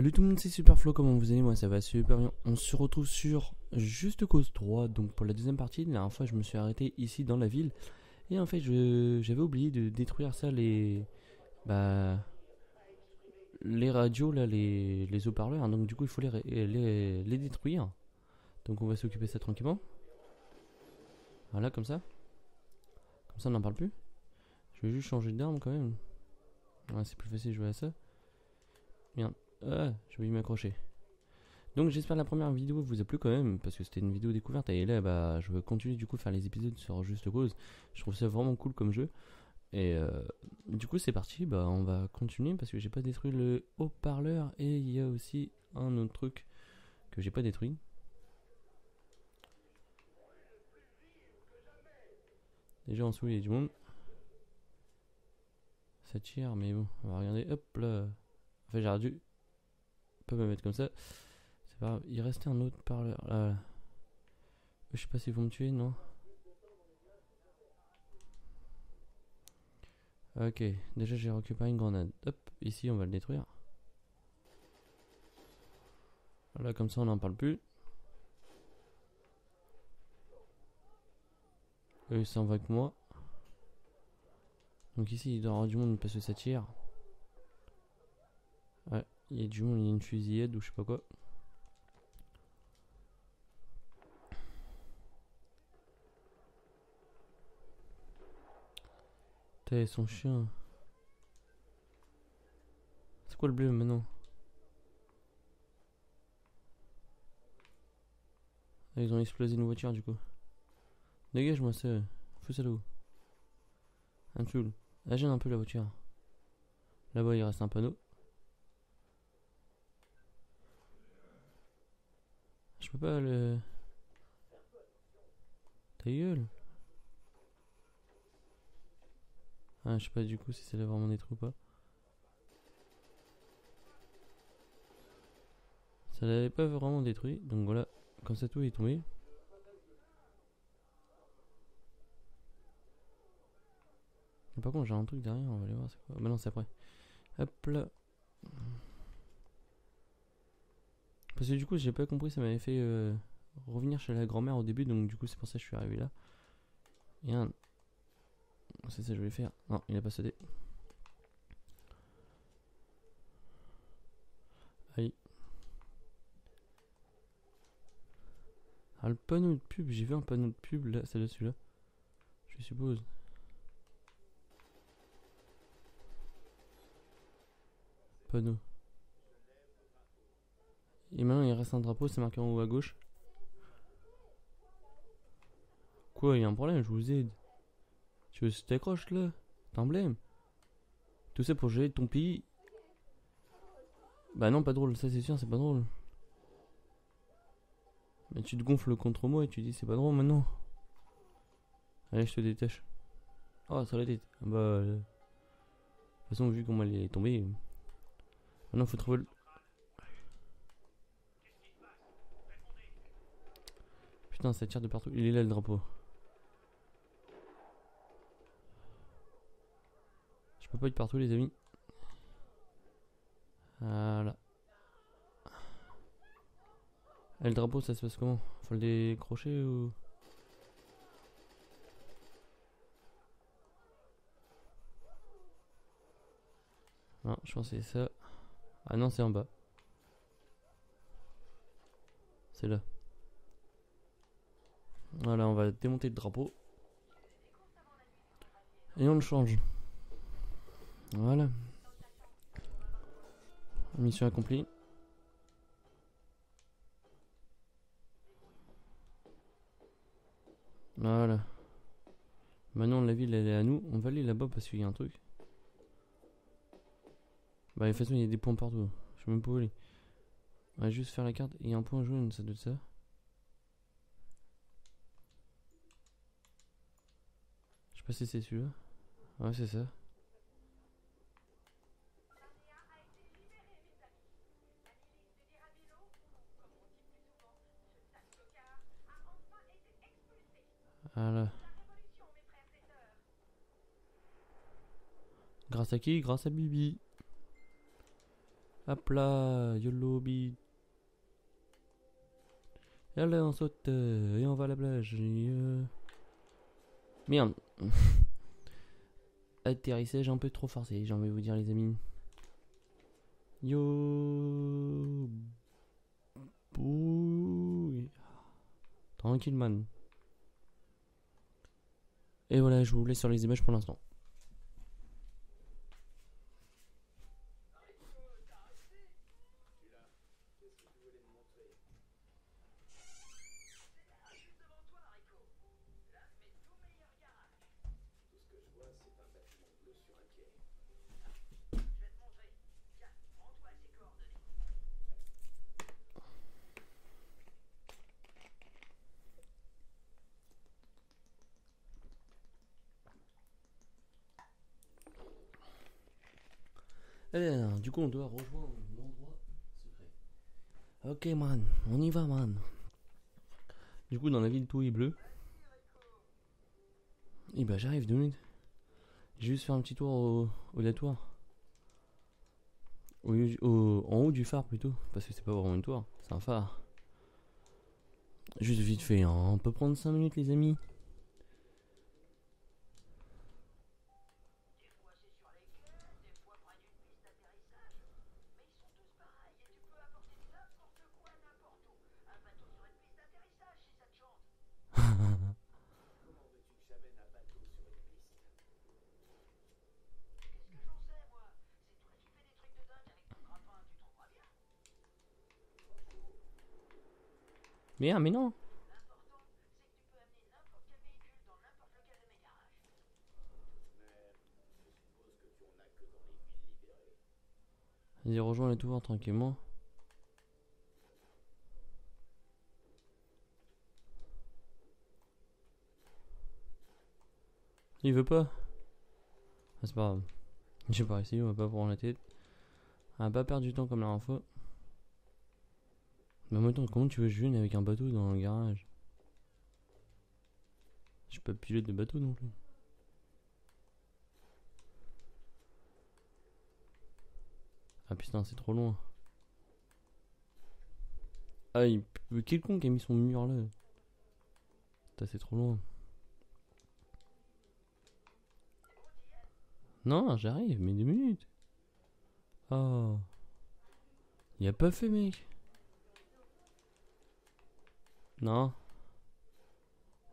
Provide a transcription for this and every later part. Salut tout le monde, c'est Superflo, comment vous allez? Moi ça va super bien. On se retrouve sur Juste Cause 3, donc pour la deuxième partie. La dernière fois je me suis arrêté ici dans la ville, et en fait j'avais oublié de détruire ça, les radios là, les haut-parleurs, donc du coup il faut les détruire. Donc on va s'occuper de ça tranquillement. Voilà, comme ça on n'en parle plus. Je vais juste changer d'arme quand même, ouais, c'est plus facile de jouer à ça. Bien. Ah, j'ai oublié de m'accrocher. Donc j'espère la première vidéo vous a plu quand même, parce que c'était une vidéo découverte, et là je vais continuer du coup de faire les épisodes sur Juste Cause. Je trouve ça vraiment cool comme jeu. Et du coup c'est parti, on va continuer parce que j'ai pas détruit le haut-parleur, et il y a aussi un autre truc que j'ai pas détruit. Déjà en dessous il y a du monde. Ça tire, mais bon, on va regarder, hop là. En fait j'aurais dû me mettre comme ça, c'est pas grave. Il restait un autre parleur là. Je sais pas si vous me tuez, non? Ok, déjà j'ai récupéré une grenade. Hop, ici on va le détruire. Voilà, comme ça on n'en parle plus. Eux ils s'en vont avec moi. Donc ici il doit y avoir du monde parce que ça tire. Ouais, il y a du monde, il y a une fusillade ou je sais pas quoi. T'es son chien. C'est quoi le bleu maintenant? Ah, ils ont explosé une voiture du coup. Dégage-moi ça, fous ça là-haut. Un tchoul. Ah, gêne un peu la voiture. Là-bas il reste un panneau. Je peux pas le... Ta gueule. Ah, je sais pas du coup si c'est là vraiment des trous ou pas. Ça l'avait pas vraiment détruit, donc voilà, comme ça tout est tombé. Mais par contre j'ai un truc derrière, on va aller voir c'est quoi. Bah non, c'est après. Hop là. Parce que du coup j'ai pas compris, ça m'avait fait revenir chez la grand-mère au début, donc du coup c'est pour ça que je suis arrivé là. Et un... C'est ça que je voulais faire. Non, il a pas sauté. Allez. Ah, le panneau de pub, j'ai vu un panneau de pub là, c'est là celui-là. Je suppose. Panneau. Et maintenant il reste un drapeau, c'est marqué en haut à gauche. Quoi, il y a un problème, je vous aide. Tu veux que tu t'accroches là? T'es un blême. Tout ça pour gérer ton pays. Bah non, pas drôle, ça c'est sûr, c'est pas drôle. Mais tu te gonfles contre moi et tu dis c'est pas drôle maintenant. Allez, je te détache. Oh, sur la tête. Bah... De toute façon, vu comment elle est tombée... Maintenant faut trouver le... Putain, ça tire de partout. Il est là le drapeau. Je peux pas être partout, les amis. Voilà. Et le drapeau, ça se passe comment? Faut le décrocher ou... Non, je pense que c'est ça. Ah non, c'est en bas. C'est là. Voilà, on va démonter le drapeau. Et on le change. Voilà. Mission accomplie. Voilà. Maintenant la ville elle est à nous. On va aller là-bas parce qu'il y a un truc. Bah de toute façon il y a des points partout. Je sais même pas où aller. On va juste faire la carte. Il y a un point jaune, ça doit être ça. Je sais pas si c'est celui-là. Ouais, c'est ça. Voilà. Grâce à qui? Grâce à Bibi. Hop là, YOLO bi. Allez, on saute et on va à la plage. Merde. Atterrissage un peu trop forcé, j'ai envie de vous dire, les amis. Yo. Bouille. Tranquille, man. Et voilà, je vous laisse sur les images pour l'instant. Alors, du coup, on doit rejoindre l'endroit secret. Ok, man, on y va, man. Du coup, dans la ville, tout est bleu. Et bah, j'arrive 2 minutes. Juste faire un petit tour au latoire. En haut du phare, plutôt. Parce que c'est pas vraiment une tour, c'est un phare. Juste vite fait, hein. On peut prendre 5 minutes, les amis. Merde, mais non. Vas-y, rejoins les tours tranquillement. Il veut pas. Ah, c'est pas grave. J'ai pas réussi, on va pas prendre la tête. On va pas perdre du temps comme la dernière fois. Mais en même temps, comment tu veux que je vienne avec un bateau dans le garage? Je peux pas piloter de bateau non plus. Ah putain, c'est trop loin. Ah, quel con qui a mis son mur là? Putain, c'est trop loin. Non, j'arrive, mais 2 minutes. Oh. Il a pas fait, mec. Non.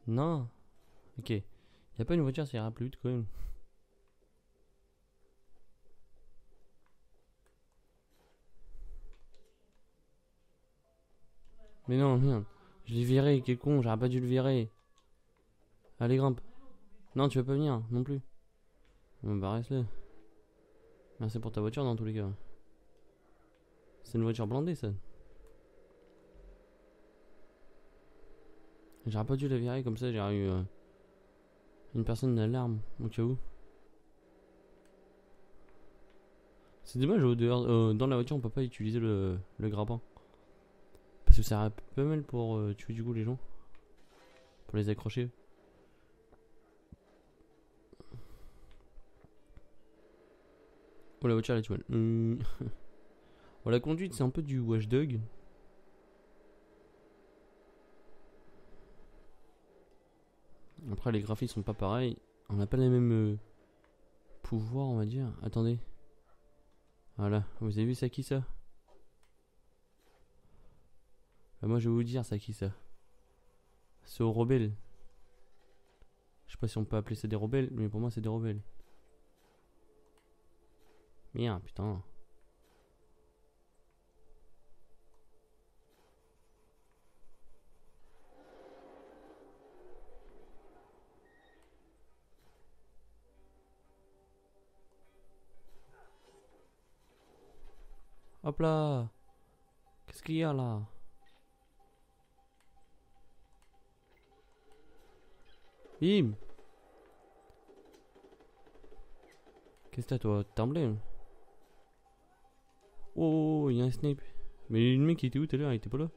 Non. Ok. Y'a pas une voiture, ça ira plus vite quand même. Mais non, merde. Je l'ai viré, quel con, j'aurais pas dû le virer. Allez, grimpe. Non, tu vas pas venir, non plus. Bon, bah reste-le. Merci pour ta voiture dans tous les cas. C'est une voiture blindée, ça. J'aurais pas dû la virer comme ça, j'aurais eu une personne d'alarme au cas où. C'est dommage, au dehors, dans la voiture on peut pas utiliser le grappin. Parce que ça sert pas mal pour tuer du coup les gens. Pour les accrocher. Oh, la voiture elle est tuelle. Oh, la conduite c'est un peu du Watch Dogs. Après, les graphismes sont pas pareils. On n'a pas les mêmes pouvoirs, on va dire. Attendez. Voilà. Vous avez vu, ça qui ça? Bah, moi, je vais vous dire, ça qui ça? C'est aux rebelles. Je sais pas si on peut appeler ça des rebelles, mais pour moi, c'est des rebelles. Merde, putain. Hop là! Qu'est-ce qu'il y a là? Bim! Qu'est-ce que t'as toi? T'emblé? Oh, il y a un snipe. Mais le mec qui était où tout à l'heure? Il était pas là?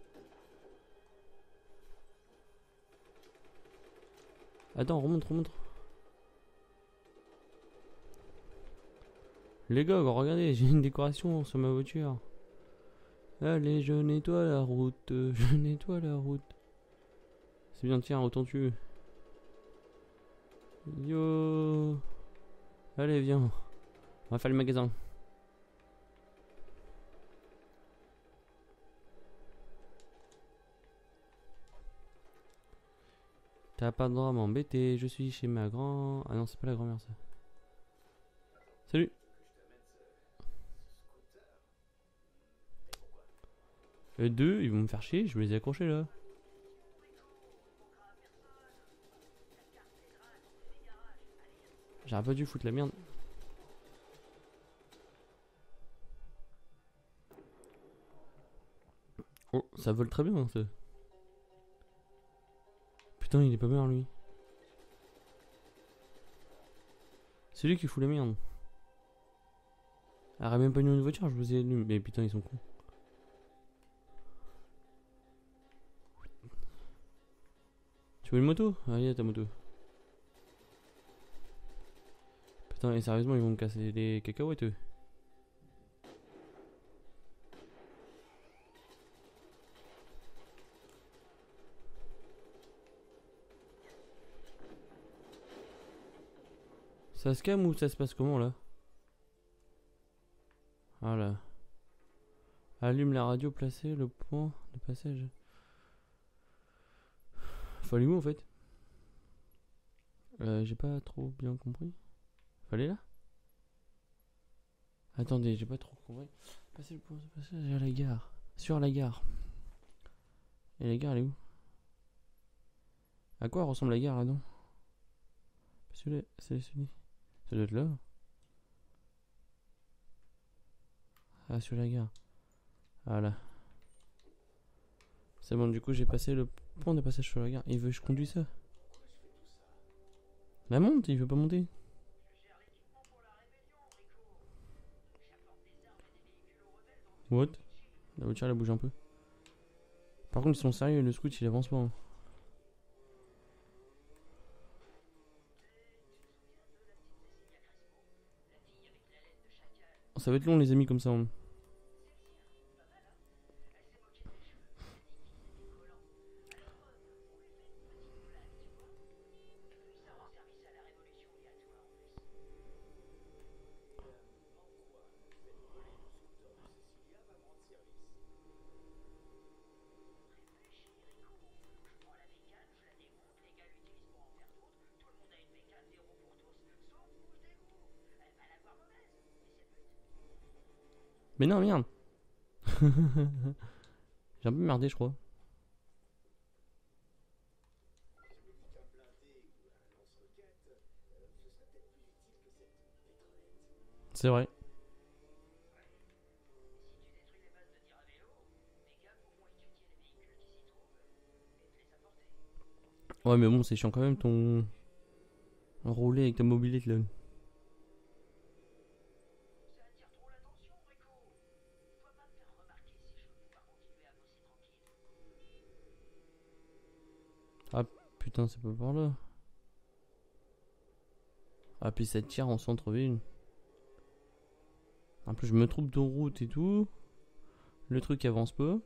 Attends, remonte, remonte. Les gars, regardez, j'ai une décoration sur ma voiture. Allez, je nettoie la route, je nettoie la route. C'est bien, tiens, retends-tu. Yo. Allez, viens. On va faire le magasin. T'as pas le droit à m'embêter, je suis chez ma grand... Ah non, c'est pas la grand-mère, ça. Salut. Eux deux, ils vont me faire chier, je vais les accrocher, là. J'aurais pas dû foutre la merde. Oh, ça vole très bien, ça. Putain, il est pas mort, lui. C'est lui qui fout la merde. Arrête même pas une voiture, je vous ai allume. Mais putain, ils sont cons. Tu veux une moto? Allez, ta moto. Putain, et sérieusement, ils vont me casser les cacahuètes, eux. Ça se calme ou ça se passe comment là? Voilà. Allume la radio, placez le point de passage. Fallait où en fait? J'ai pas trop bien compris. Fallait là? Attendez, j'ai pas trop compris. Passez le point de passage à la gare. Sur la gare. Et la gare elle est où? À quoi ressemble la gare là-dedans? Celui-là, c'est celui-là. Ça doit être là. Ah, sur la gare. Voilà. C'est bon, du coup, j'ai passé le point de passage sur la gare. Il veut que je conduise ça. La monte, il veut pas monter. What? La voiture, elle bouge un peu. Par contre, ils sont sérieux, le scout, il avance pas. Hein. Ça va être long les amis comme ça. Hein. Mais non, merde. J'ai un peu merdé, je crois. C'est vrai. Ouais, mais bon, c'est chiant quand même ton... Rouler avec ta mobilette, là. Ah putain, c'est pas par là. Ah puis ça tire en centre-ville. En plus je me trompe de route et tout. Le truc avance pas.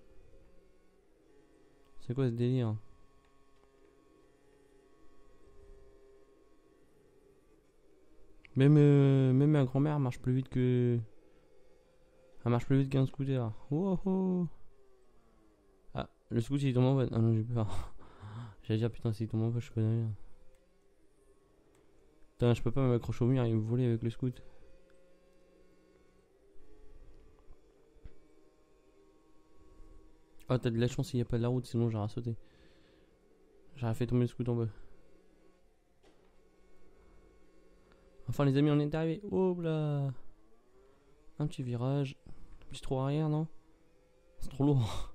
C'est quoi ce délire? Même ma grand-mère marche plus vite que... Elle marche plus vite qu'un scooter. Wow. Ah, le scooter il tombe en bas. Ah non, j'ai peur. J'allais dire putain c'est tombé en bas, je connais rien. Putain je peux pas m'accrocher au mur et me voler avec le scout. Ah oh, t'as de la chance il n'y a pas de la route sinon j'aurais sauté. J'aurais fait tomber le scout en bas. Enfin les amis on est arrivé. Oh là. Un petit virage. Un petit trou arrière non? C'est trop lourd.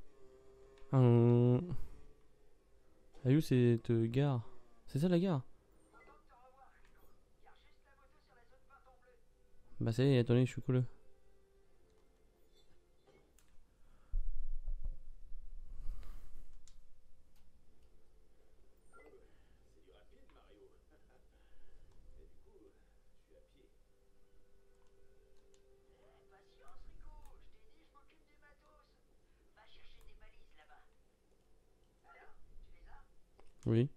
Elle est où cette gare? C'est ça la gare? Bah ça y est, attendez, je suis cool. Oui.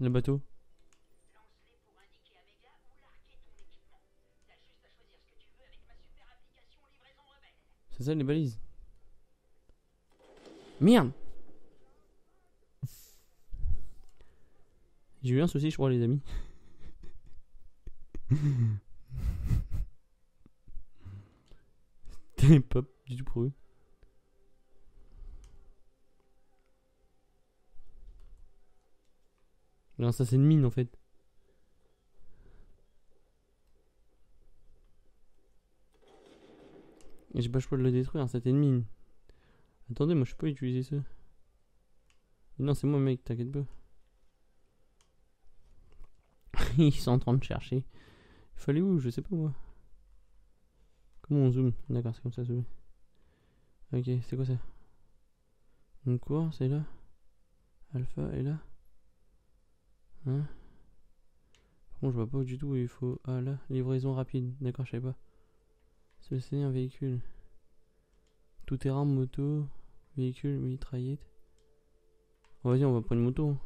Le bateau. C'est ça les balises. Merde. J'ai eu un souci je crois les amis. C'était pas du tout pour eux. Non ça c'est une mine en fait. Et j'ai pas le choix de le détruire, c'était une mine. Attendez, moi je peux utiliser ça. Non c'est moi mec, t'inquiète pas. Ils sont en train de chercher. Il fallait où? Je sais pas moi. Comment on zoome? D'accord, c'est comme ça. Ok, c'est quoi ça? Donc quoi? C'est là. Alpha est là. Hein? Par contre, je vois pas du tout où il faut. Ah là, livraison rapide. D'accord, je savais pas. Sélectionner un véhicule. Tout-terrain, moto, véhicule, mitraillette. Oh, vas-y, on va prendre une moto.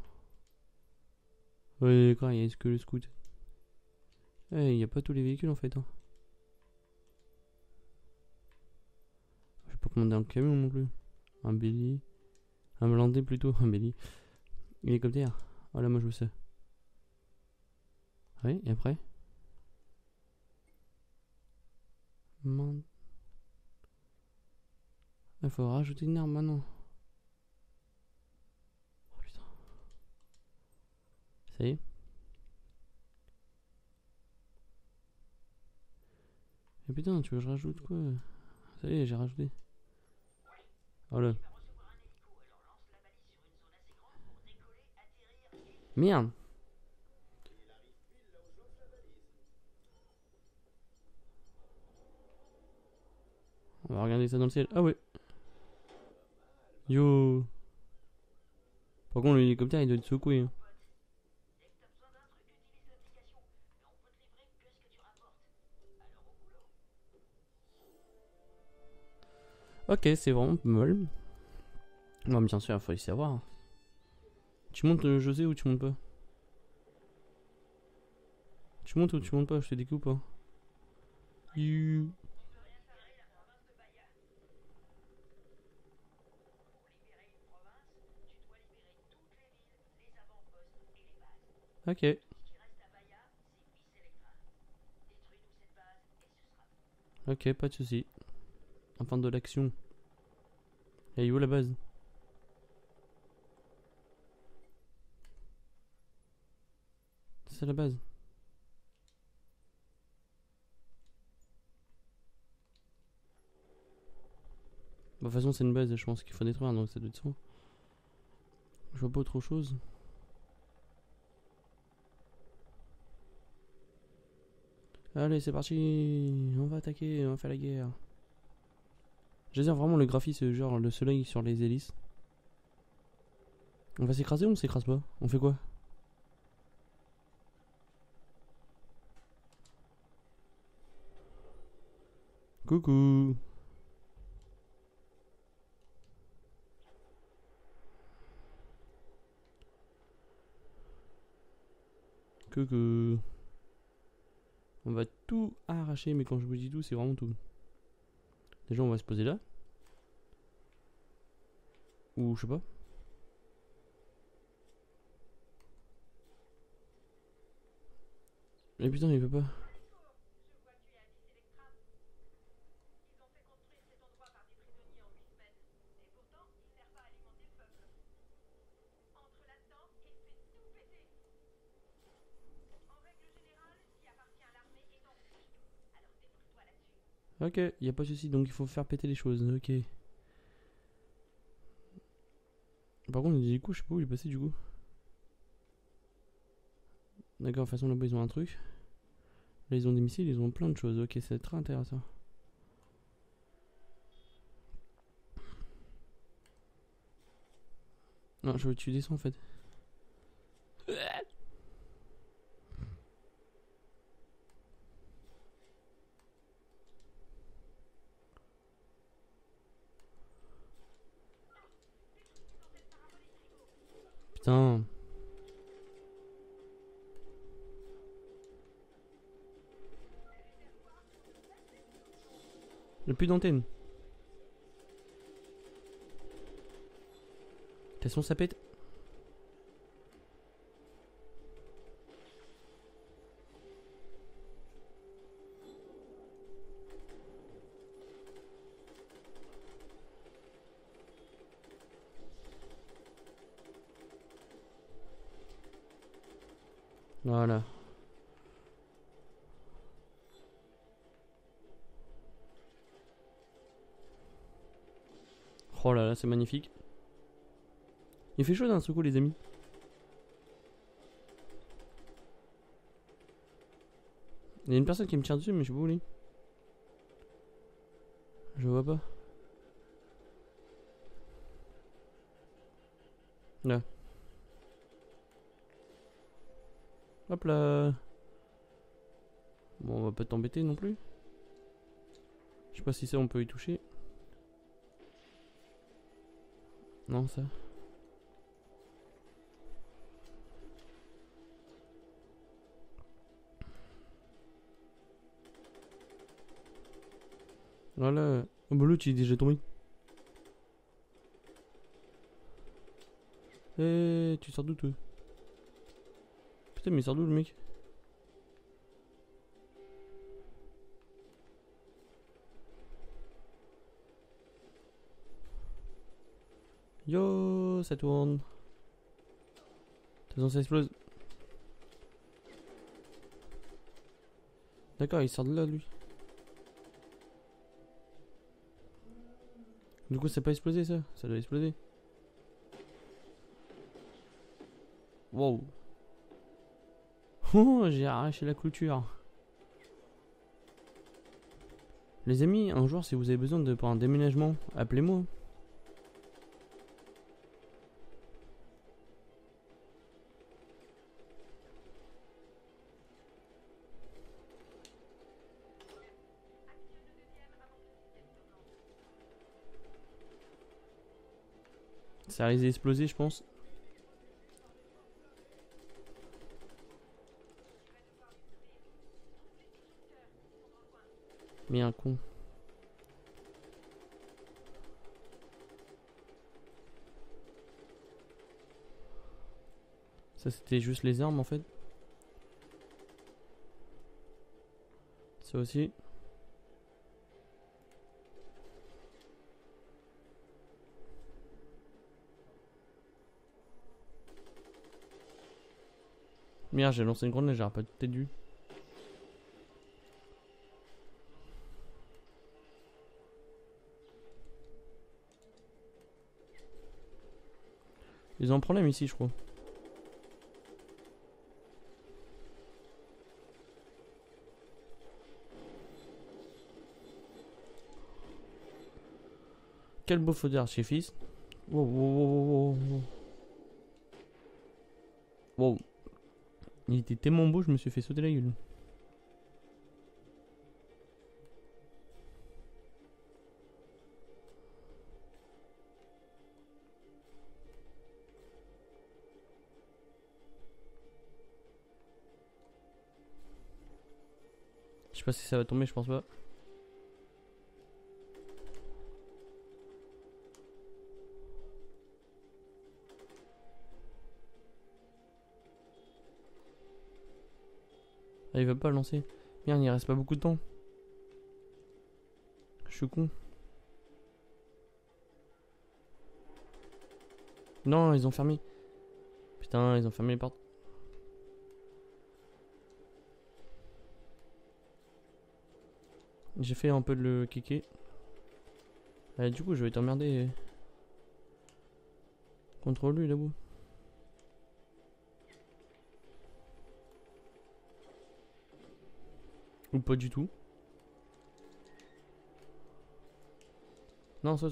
Ouais, d'accord, il y a que le scout. Ouais, il n'y a pas tous les véhicules en fait. Hein. Je vais pas commander un camion non plus. Un bélier. Un blindé plutôt. Un bélier. Hélicoptère. Oh là, moi je veux ça. Ouais, et après il faut rajouter une arme maintenant. Oh putain. Ça y est. Mais putain, tu veux que je rajoute quoi? Ça y est, j'ai rajouté. Oh là. Merde. On va regarder ça dans le ciel. Ah ouais. Yo. Par contre l'hélicoptère il doit être secoué. Hein. Ok c'est vraiment molle. Non mais bien sûr il faut les savoir. Tu montes José ou tu montes pas? Tu montes ou tu montes pas? Je te découpe hein. You. Ok. Ok, pas de soucis. Enfin de l'action. Et où la base? C'est la base. Bon, de toute façon c'est une base, je pense qu'il faut détruire, donc ça doit être ça. Je vois pas autre chose. Allez, c'est parti, on va attaquer, on va faire la guerre. J'adore vraiment le graphisme, genre le soleil sur les hélices. On va s'écraser ou on s'écrase pas? On fait quoi? Coucou. Coucou. On va tout arracher, mais quand je vous dis tout, c'est vraiment tout. Déjà, on va se poser là. Ou je sais pas. Mais putain, il veut pas. Ok, il n'y a pas de souci, donc il faut faire péter les choses, ok. Par contre, du coup, je sais pas où il est passé du coup. D'accord, de toute façon là-bas ils ont un truc. Là ils ont des missiles, ils ont plein de choses, ok, c'est très intéressant. Non, je veux tuer des sons en fait. Putain. Il n'y a plus d'antenne. De toute façon, ça pète. Voilà. Oh là là, c'est magnifique. Il fait chaud d'un seul coup, les amis. Il y a une personne qui me tire dessus, mais je sais pas où elle est. Je vois pas. Là. Hop là. Bon, on va pas t'embêter non plus. Je sais pas si ça on peut y toucher. Non, ça. Voilà. Oh bah l'autre il est déjà tombé. Eh, tu sors d'où toi? Putain, mais il sort d'où le mec? Yo, ça tourne. De toute façon, ça explose. D'accord, il sort de là, lui. Du coup, ça n'a pas explosé, ça. Ça doit exploser. Wow. Oh, j'ai arraché la clôture. Les amis, un jour, si vous avez besoin de pour un déménagement, appelez-moi. Ça risque d'exploser, je pense. Mais un con. Ça, c'était juste les armes en fait. Ça aussi. Merde, j'ai lancé une grenade, j'aurais pas peut-être dû. Ils ont un problème ici, je crois. Quel beau feu d'artifice. Wow, wow, wow, wow. Wow. Il était tellement beau, je me suis fait sauter la gueule. Je sais pas si ça va tomber, je pense pas. Ah, il va pas lancer. Merde, il reste pas beaucoup de temps. Je suis con. Non, ils ont fermé. Putain, ils ont fermé les portes. J'ai fait un peu de le kéké. Ah, du coup, je vais t'emmerder. Contre lui là-bas. Ou pas du tout. Non, ça.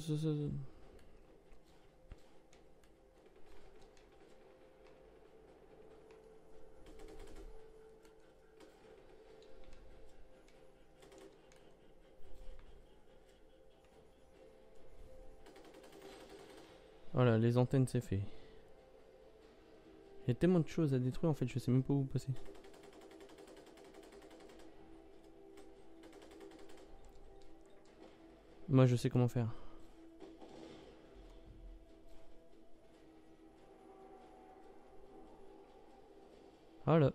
Voilà, les antennes c'est fait. Il y a tellement de choses à détruire en fait, je sais même pas où passer. Moi je sais comment faire. Voilà.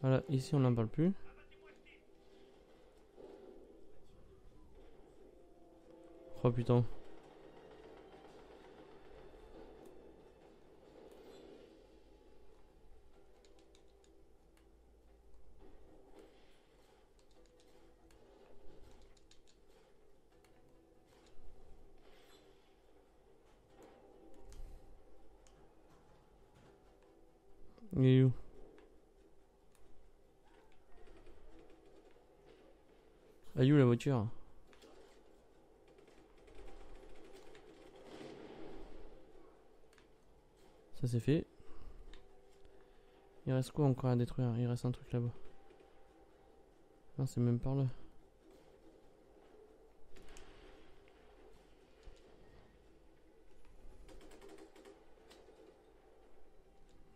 Voilà, ici on n'en parle plus. Oh putain. Il est où? Elle est où la voiture? Ça c'est fait. Il reste quoi encore à détruire? Il reste un truc là-bas. Non, c'est même par là.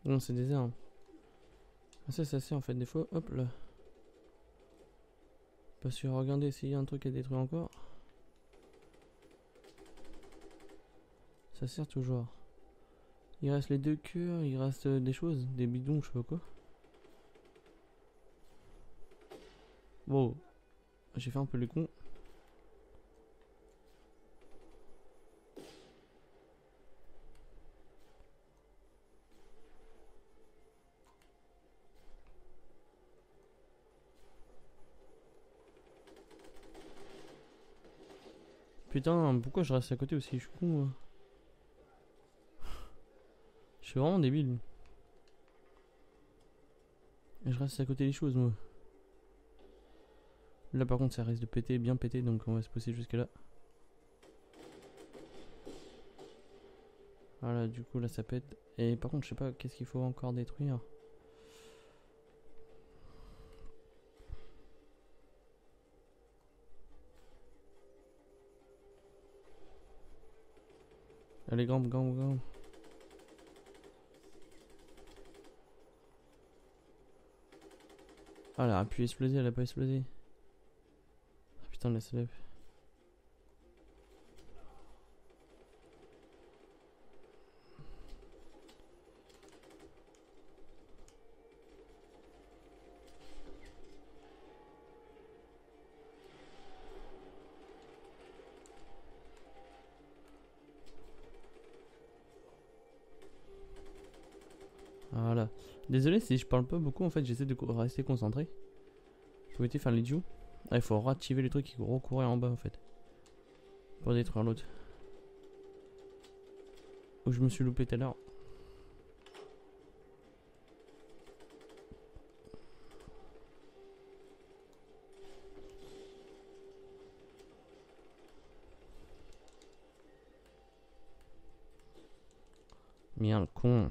Non, c'est désert. Ah, ça c'est en fait des fois. Hop là. Pas sûr. Regardez s'il y a un truc à détruire encore. Ça sert toujours. Il reste les deux cœurs, il reste des choses, des bidons, je sais pas quoi. Wow, j'ai fait un peu le con. Putain, pourquoi je reste à côté aussi, je suis con moi. Je suis vraiment débile. Et je reste à côté des choses, moi. Là, par contre, ça risque de péter, bien péter, donc on va se pousser jusqu'à là. Voilà, du coup, là, ça pète. Et par contre, je sais pas, qu'est-ce qu'il faut encore détruire? Allez, grimpe, grimpe, grimpe. Ah, elle a pu exploser, elle a pas explosé. Ah putain, elle se lève. Voilà. Désolé si je parle pas beaucoup en fait, j'essaie de rester concentré. Faut éviter de faire l'idiot. Ah, il faut réactiver les trucs qui recouraient en bas en fait. Pour détruire l'autre. Où je me suis loupé tout à l'heure. Merde, con.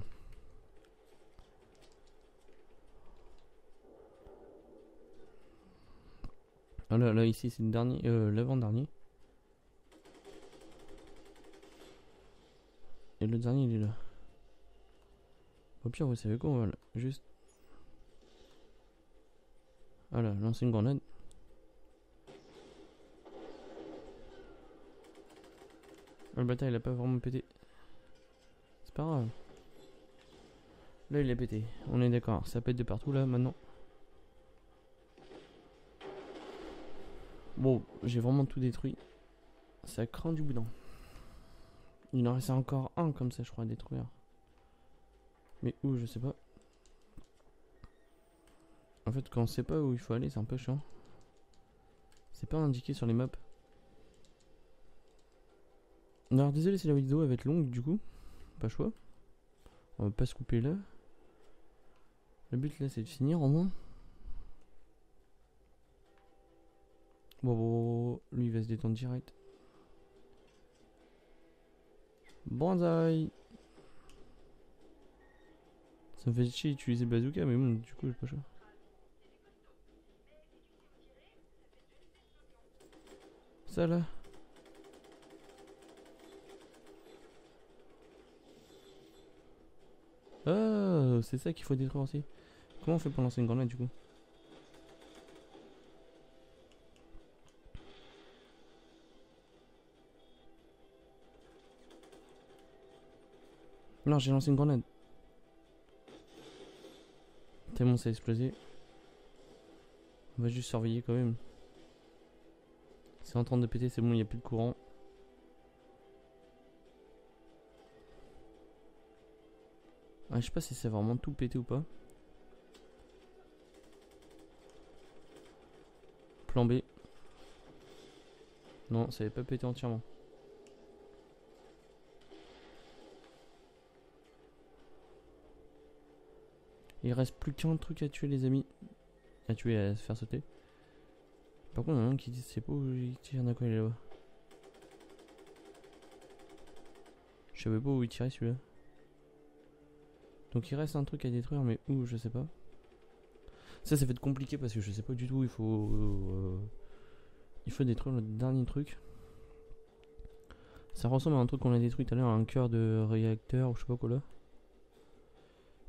Ah là, là ici c'est le dernier, l'avant-dernier. Et le dernier il est là. Au pire vous savez quoi, on va là, juste... Ah là, lancer une grenade. Ah, le bâtard il a pas vraiment pété. C'est pas grave. Là il a pété, on est d'accord, ça pète de partout là maintenant. Bon, j'ai vraiment tout détruit. Ça craint du boudin. Il en reste encore un comme ça, je crois, à détruire. Mais où, je sais pas. En fait, quand on sait pas où il faut aller, c'est un peu chiant. C'est pas indiqué sur les maps. Alors, désolé si la vidéo elle va être longue, du coup. Pas choix. On va pas se couper là. Le but là, c'est de finir au moins. Bon, lui il va se détendre direct. Banzai. Ça me fait chier d'utiliser bazooka, mais bon, du coup j'ai pas le choix. ça là. Oh, c'est ça qu'il faut détruire aussi. Comment on fait pour lancer une grenade du coup? Non, j'ai lancé une grenade. Tellement ça a explosé. On va juste surveiller quand même. C'est en train de péter, c'est bon, il n'y a plus de courant. Ah, je sais pas si c'est vraiment tout pété ou pas. Plan B. Non, ça n'avait pas pété entièrement. Il reste plus qu'un truc à tuer, les amis. À tuer, à se faire sauter. Par contre, il y en a un qui dit c'est pas où il tire, d'un coup il est là-bas. Je savais pas où il tirait celui-là. Donc il reste un truc à détruire, mais où, je sais pas. Ça fait compliqué parce que je sais pas du tout où il faut. Il faut détruire le dernier truc. Ça ressemble à un truc qu'on a détruit tout à l'heure, un cœur de réacteur ou je sais pas quoi là.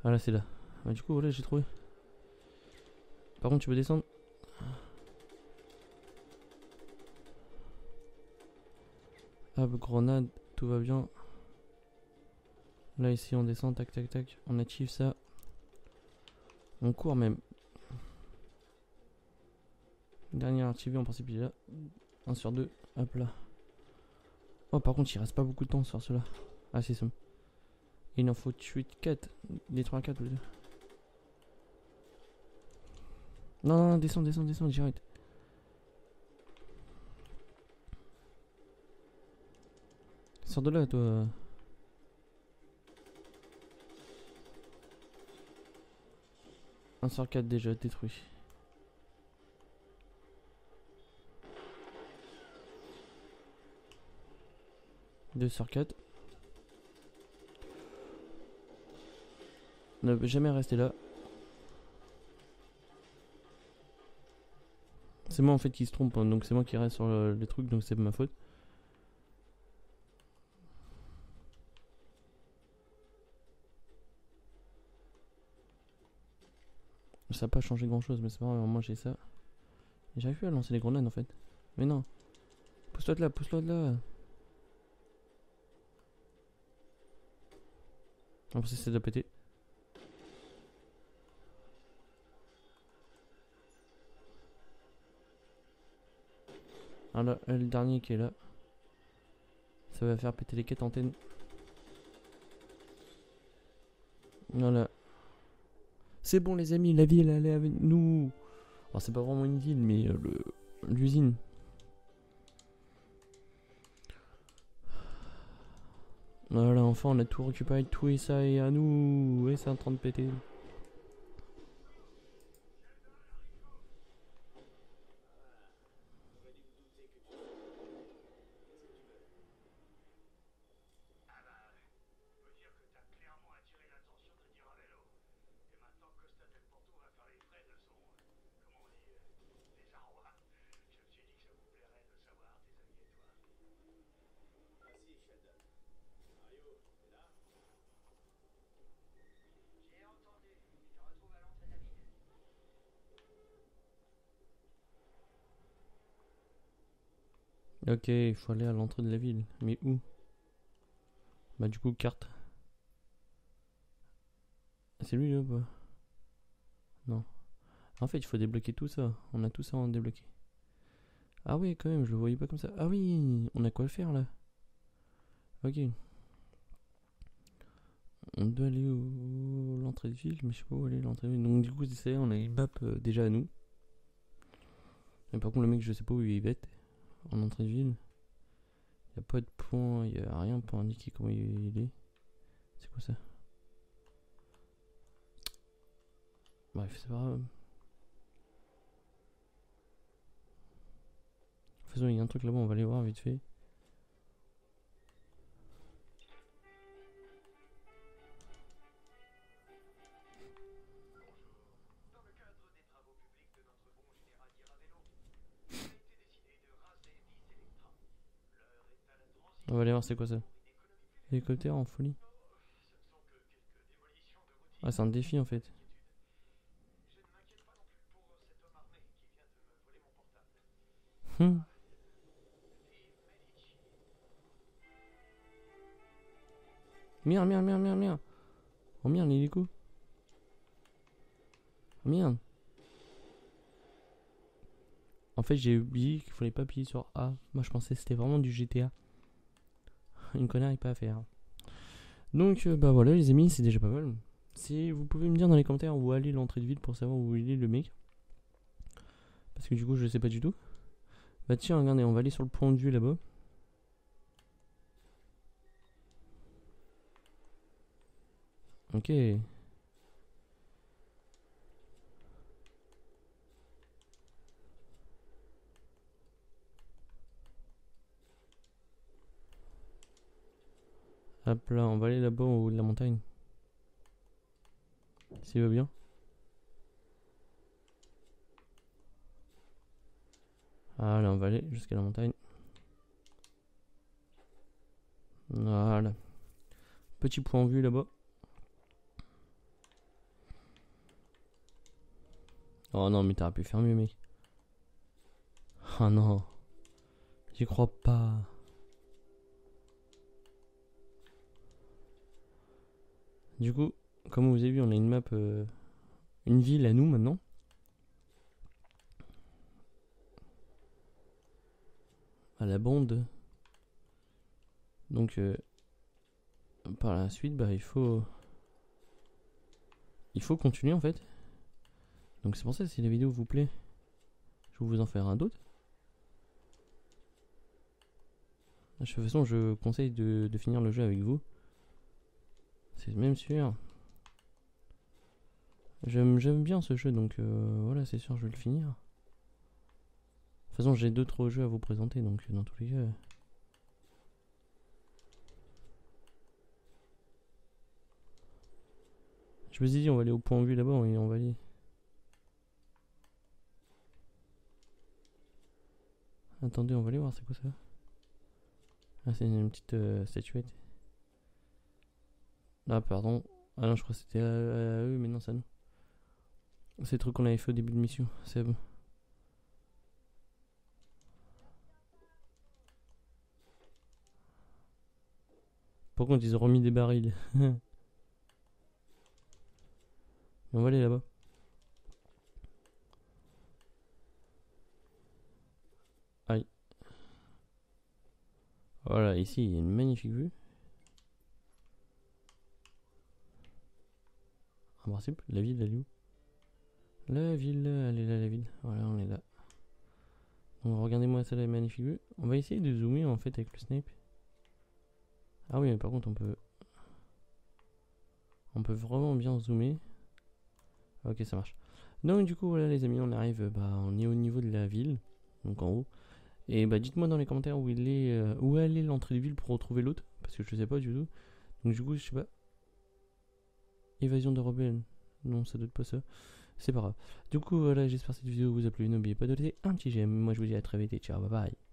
Ah là, c'est là. Ah, du coup, voilà, j'ai trouvé. Par contre, tu peux descendre. Ah, grenade, tout va bien. Là, ici, on descend, tac, tac, tac. On active ça. On court même. Dernier activé, en principe, il est là. 1 sur 2, hop là. Oh, par contre, il reste pas beaucoup de temps sur cela. Ah, c'est ça. Il en faut tuer 4. Détruire 4 ou 2. Non, non, non, descends, descends, descends, j'arrête. Sors de là, toi. Un sur 4 déjà détruit. Deux sur 4. Ne peut jamais rester là. C'est moi en fait qui se trompe, hein, donc c'est moi qui reste sur le truc, donc c'est ma faute. Ça n'a pas changé grand chose, mais c'est pas grave, moi j'ai ça. J'arrive plus à lancer les grenades en fait. Mais non. Pousse-toi de là, pousse-toi de là. On va essayer de péter. Ah là, le dernier qui est là. Ça va faire péter les quêtes antennes. Voilà. C'est bon les amis, la ville elle est avec nous. Alors c'est pas vraiment une ville mais l'usine. Voilà, enfin on a tout récupéré, tout et ça est à nous. Et c'est en train de péter. Ok, il faut aller à l'entrée de la ville. Mais où? Bah du coup, carte. C'est lui là ou pas? Non. En fait, il faut débloquer tout ça. On a tout ça à en débloquer. Ah oui, quand même, je le voyais pas comme ça. Ah oui, on a quoi faire là? Ok. On doit aller où? L'entrée de ville, mais je sais pas où aller l'entrée de ville. Donc du coup, c'est ça, on a les maps déjà à nous. Mais par contre, le mec, je sais pas où il est bête. En entrée de ville, il n'y a pas de point, il n'y a rien pour indiquer comment il est. C'est quoi ça? Bref, c'est pas grave. De toute façon, il y a un truc là-bas, on va aller voir vite fait. On va aller voir c'est quoi ça. Hélicoptère en folie. Ah, c'est un défi en fait. Merde, merde, merde, merde, merde. Oh merde, l'hélico. Oh merde. En fait, j'ai oublié qu'il fallait pas appuyer sur A. Moi, je pensais que c'était vraiment du GTA. Une connerie pas à faire. Donc, bah voilà, les amis, c'est déjà pas mal. Si vous pouvez me dire dans les commentaires où aller l'entrée de ville pour savoir où il est le mec. Parce que du coup, je sais pas du tout. Bah tiens, regardez, on va aller sur le point de vue là-bas. Ok. Hop là, on va aller là-bas au haut de la montagne. S'il veut bien. Ah là, on va aller jusqu'à la montagne. Voilà. Petit point de vue là-bas. Oh non, mais t'aurais pu faire mieux, mec. Oh non. J'y crois pas. Du coup, comme vous avez vu, on a une map, une ville à nous maintenant. À la bande. Donc, par la suite, bah, il faut continuer en fait. Donc c'est pour ça, si la vidéo vous plaît, je vais vous en faire un d'autre. De toute façon, je conseille de finir le jeu avec vous. C'est même sûr. J'aime bien ce jeu, donc voilà, c'est sûr, je vais le finir. De toute façon, j'ai d'autres jeux à vous présenter, donc dans tous les cas... Je vous ai dit, on va aller au point de vue là-bas, et on va aller... Attendez, on va aller voir c'est quoi ça. Ah, c'est une petite statuette. Ah pardon. Ah non, je crois que c'était à eux, mais non, ça non. C'est le truc qu'on avait fait au début de mission, c'est bon. Par contre, ils ont remis des barils. On va aller là-bas. Voilà, ici il y a une magnifique vue. En principe, la ville elle est où? La ville, elle est là, la ville. Voilà, on est là. Donc regardez-moi ça, la magnifique vue. On va essayer de zoomer en fait avec le snipe. Ah oui, mais par contre on peut vraiment bien zoomer. Ok, ça marche. Donc du coup voilà les amis, on arrive, bah on est au niveau de la ville, donc en haut. Et bah dites-moi dans les commentaires où il est, où elle est l'entrée de ville pour retrouver l'autre, parce que je sais pas du tout. Donc du coup je sais pas. Évasion de rebelle. Non, ça doit être pas ça. C'est pas grave. Du coup voilà, j'espère que cette vidéo vous a plu. N'oubliez pas de laisser un petit j'aime. Moi je vous dis à très vite et ciao, bye bye.